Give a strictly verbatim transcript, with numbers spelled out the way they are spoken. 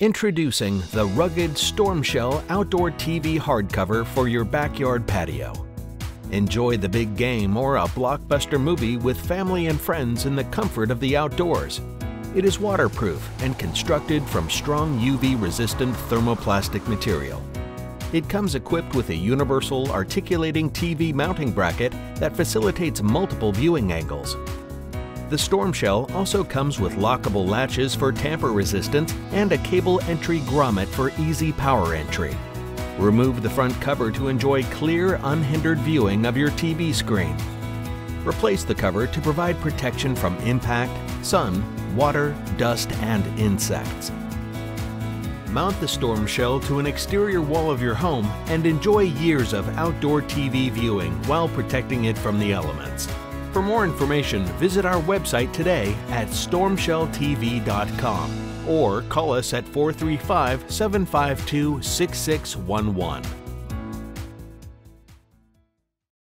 Introducing the Rugged Storm Shell Outdoor T V Hardcover for your backyard patio. Enjoy the big game or a blockbuster movie with family and friends in the comfort of the outdoors. It is waterproof and constructed from strong U V-resistant thermoplastic material. It comes equipped with a universal articulating T V mounting bracket that facilitates multiple viewing angles. The Storm Shell also comes with lockable latches for tamper resistance and a cable entry grommet for easy power entry. Remove the front cover to enjoy clear, unhindered viewing of your T V screen. Replace the cover to provide protection from impact, sun, water, dust, and insects. Mount the Storm Shell to an exterior wall of your home and enjoy years of outdoor T V viewing while protecting it from the elements. For more information, visit our website today at storm shell t v dot com or call us at four three five, seven five two, six six one one.